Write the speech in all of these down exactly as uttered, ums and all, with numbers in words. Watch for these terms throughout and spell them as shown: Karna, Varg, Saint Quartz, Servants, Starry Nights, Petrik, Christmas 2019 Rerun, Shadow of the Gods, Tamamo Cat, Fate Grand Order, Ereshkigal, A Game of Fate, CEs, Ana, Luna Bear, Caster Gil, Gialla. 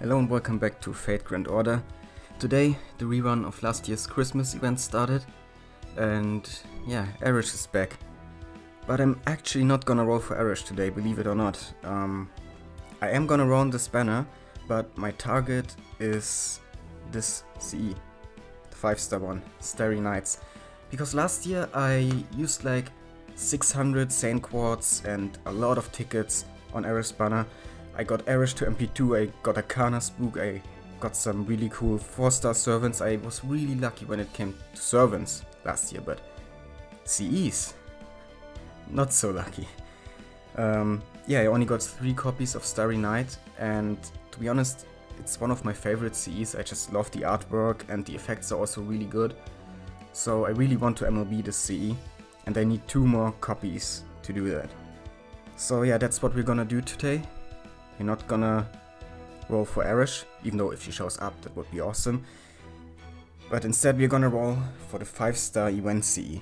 Hello and welcome back to Fate Grand Order. Today the rerun of last year's Christmas event started and yeah, Eresh is back. But I'm actually not gonna roll for Eresh today, believe it or not. Um, I am gonna roll on this banner, but my target is this C E, the five star one, Starry Nights. Because last year I used like six hundred Saint Quartz and a lot of tickets on Eresh's banner. I got Eresh to M P two, I got a Karna spook, I got some really cool four star servants. I was really lucky when it came to servants last year, but C Es, not so lucky. Um, yeah, I only got three copies of Starry Night, and to be honest, it's one of my favorite C Es. I just love the artwork and the effects are also really good. So I really want to M L B this C E, and I need two more copies to do that. So yeah, that's what we're gonna do today. You're not gonna roll for Eresh, even though if she shows up that would be awesome. But instead we're gonna roll for the five star event C E.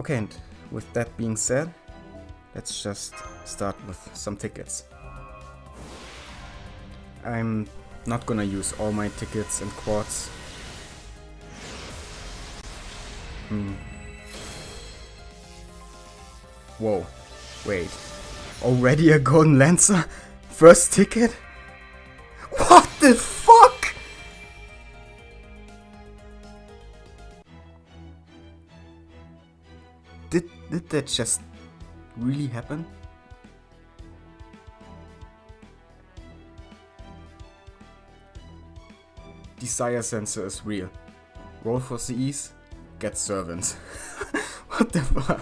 Okay, and with that being said, let's just start with some tickets. I'm not gonna use all my tickets and quartz. Hmm. Whoa, wait. Already a Golden Lancer? First ticket? What the fuck? Did, did that just really happen? Desire sensor is real. Roll for C Es, get servants. What the fuck?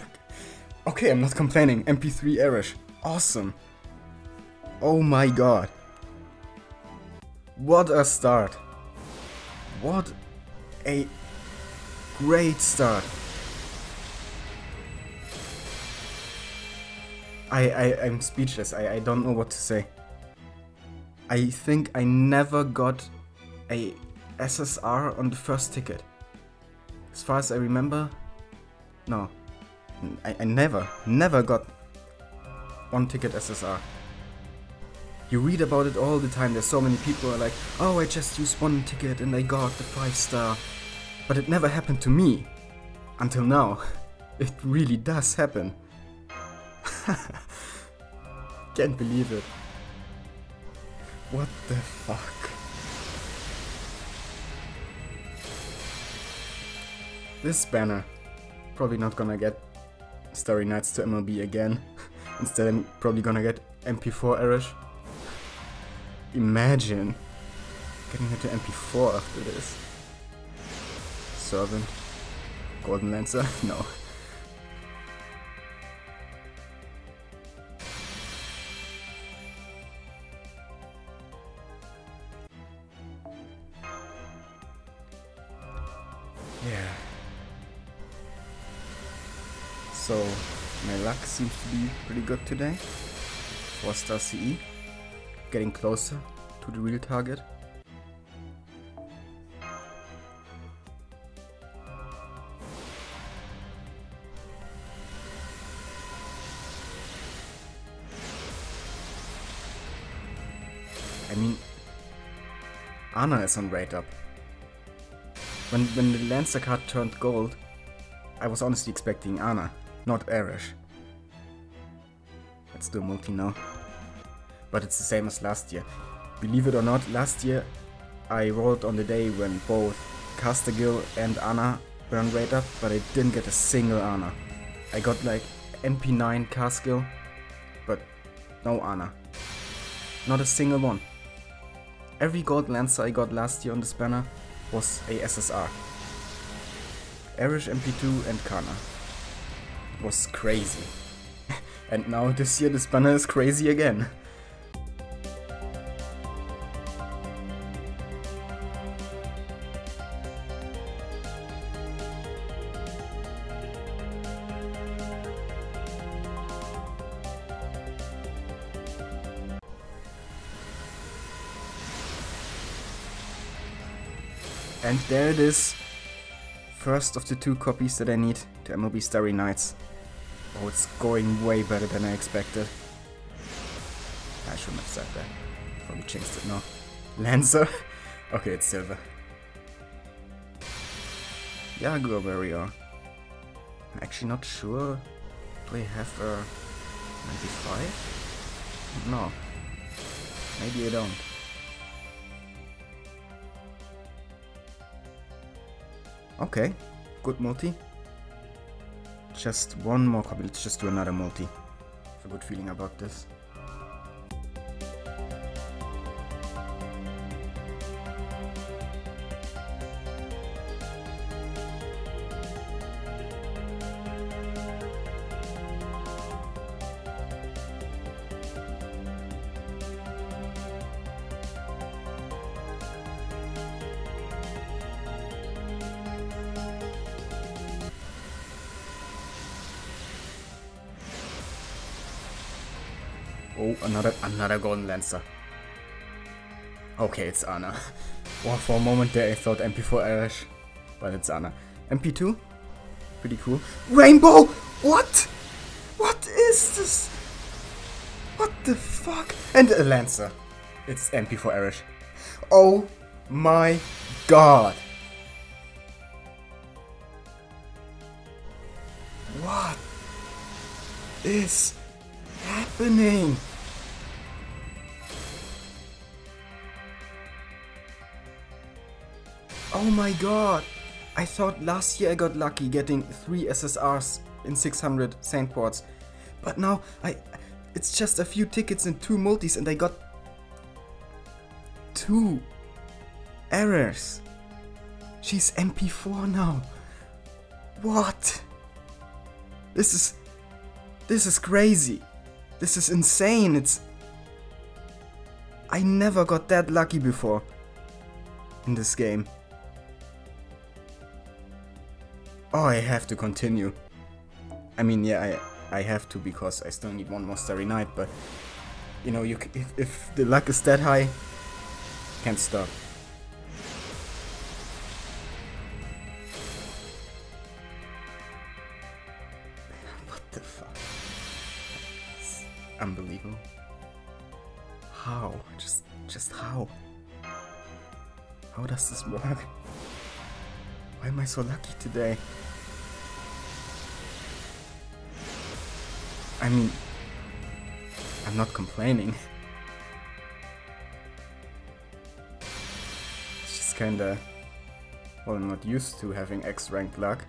Okay, I'm not complaining. M P three Eresh. Awesome. Oh my god. What a start. What a great start. I, I, I'm speechless. I, I don't know what to say. I think I never got a S S R on the first ticket. As far as I remember, no. I, I never, never got one ticket S S R. You read about it all the time. There's so many people who are like, oh, I just used one ticket and I got the five star. But it never happened to me. Until now. It really does happen. Can't believe it. What the fuck? This banner. Probably not gonna get Starry Nights to M L B again. Instead I'm probably gonna get M P four Eresh. Imagine getting her to M P four after this. Servant. Golden Lancer? No. Yeah. So my luck seems to be pretty good today. four star C E, getting closer to the real target. I mean, Anna is on rate up. When, when the Lancer card turned gold, I was honestly expecting Anna. Not Eresh. Let's do a multi now. But it's the same as last year. Believe it or not, last year I rolled on the day when both Caster Gil and Anna were on rate up, but I didn't get a single Anna. I got like M P nine Caster Gil, but no Anna. Not a single one. Every Gold Lancer I got last year on this banner was a S S R. Eresh, M P two and Karna. Was crazy. And now this year this banner is crazy again. And there it is. First of the two copies that I need to M L B Starry Nights. Oh, it's going way better than I expected. I shouldn't have said that. probably changed it now. Lancer? Okay, it's silver. Yago Warrior. I'm actually not sure. Do we have a ninety-five? No. Maybe I don't. Okay, good multi. Just one more copy, let's just do another multi. I have a good feeling about this. Oh, another another golden lancer. Okay, it's Ana. Wow, for a moment there I thought M P four Eresh, but it's Ana. M P two? Pretty cool. Rainbow! What? What is this? What the fuck? And a lancer. It's M P four Eresh. Oh my god. What is happening? Oh my god! I thought last year I got lucky getting three S S Rs in six hundred Saint Quartz, but now I... it's just a few tickets and two multis and I got... two... errors. She's M P four now. What? This is... this is crazy. This is insane. It's... I never got that lucky before in this game. Oh, I have to continue. I mean, yeah, I, I have to, because I still need one more Starry Night, but... you know, you c if, if the luck is that high, can't stop. What the fuck? It's unbelievable. How? Just, just how? How does this work? Why am I so lucky today? I mean, I'm not complaining. It's just kinda... well, I'm not used to having X-ranked luck.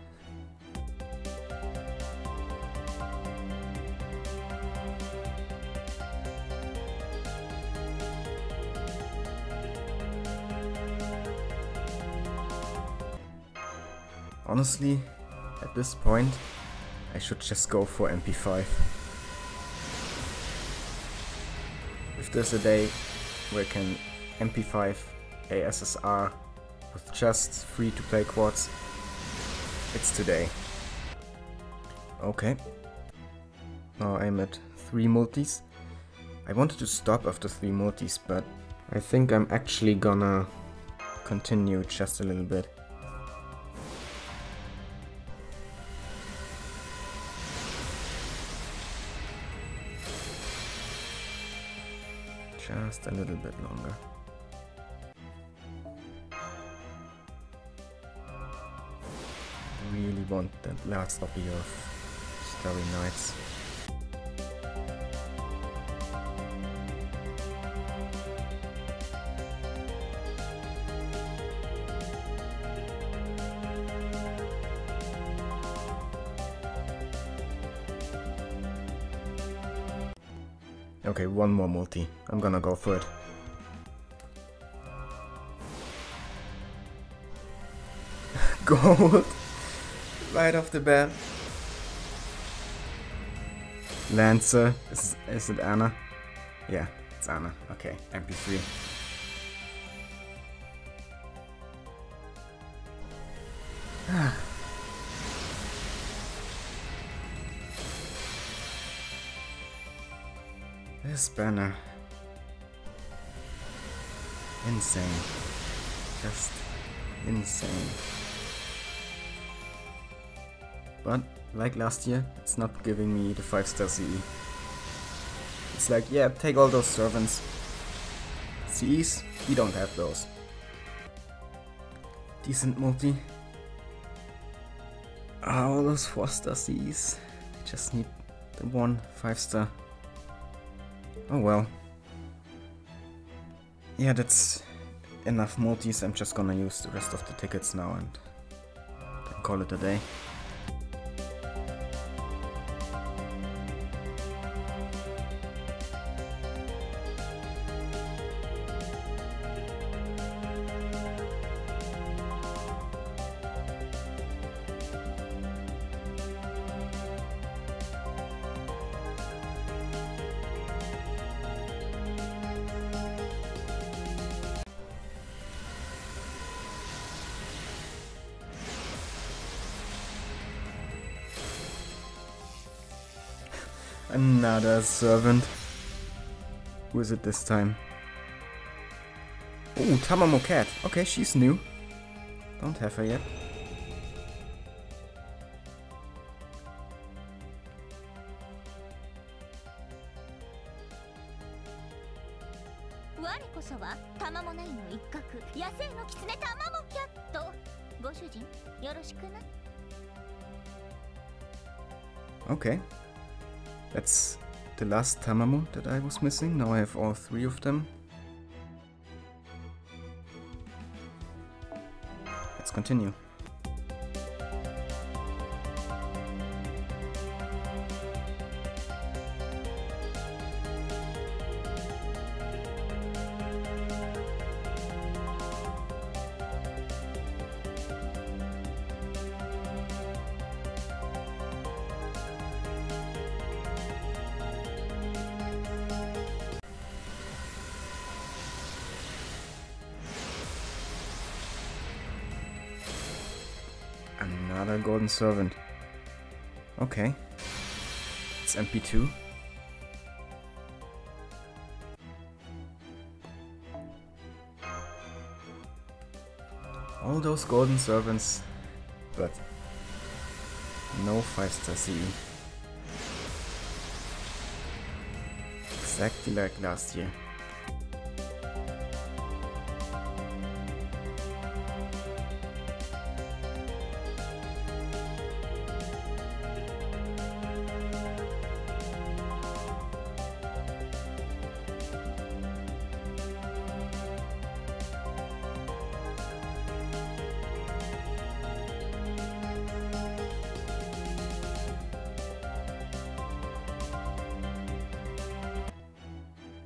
Honestly, at this point, I should just go for M P five. If there's a day where I can M P five a S S R with just free-to-play quads, it's today. Okay, now I'm at three multis. I wanted to stop after three multis, but I think I'm actually gonna continue just a little bit. Just a little bit longer. I really want that last copy of Starry Nights. Okay, one more multi. I'm gonna go for it. Gold! Right off the bat. Lancer. Is, is it Ana? Yeah, it's Ana. Okay, M P three. This banner. Insane. Just insane. But, like last year, it's not giving me the five star C E. It's like, yeah, take all those servants. Seas, we don't have those. Decent multi. Oh, those four star Seas. Just need the one five star. Oh well. Yeah, that's enough multis. I'm just gonna use the rest of the tickets now and then call it a day. Another servant. Who is it this time? Oh, Tamamo Cat. Okay, she's new. Don't have her yet. Okay. That's the last Tamamo that I was missing. Now I have all three of them. Let's continue. Another golden servant. Okay. It's M P two. All those golden servants, but no five star C E. Exactly like last year.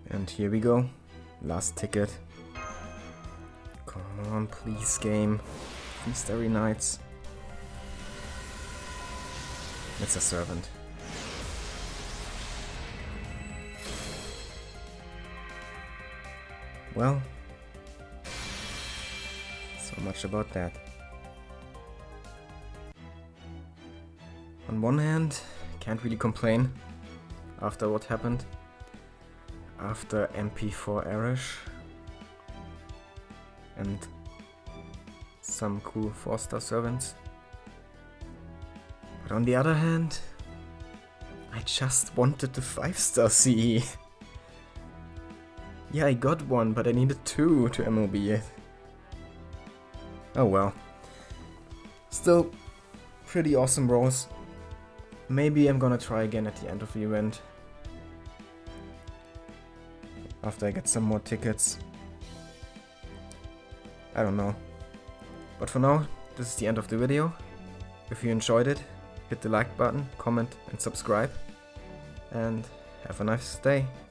And here we go, last ticket. Come on, please, game. These Starry Nights. It's a servant. Well, so much about that. On one hand, can't really complain after what happened. After M P four Eresh and some cool four star servants. But on the other hand, I just wanted the five star C E. Yeah, I got one, but I needed two to M O B it. Oh well. Still, pretty awesome rolls. Maybe I'm gonna try again at the end of the event. After I get some more tickets. I don't know. But for now, this is the end of the video. If you enjoyed it, hit the like button, comment and subscribe. And have a nice day.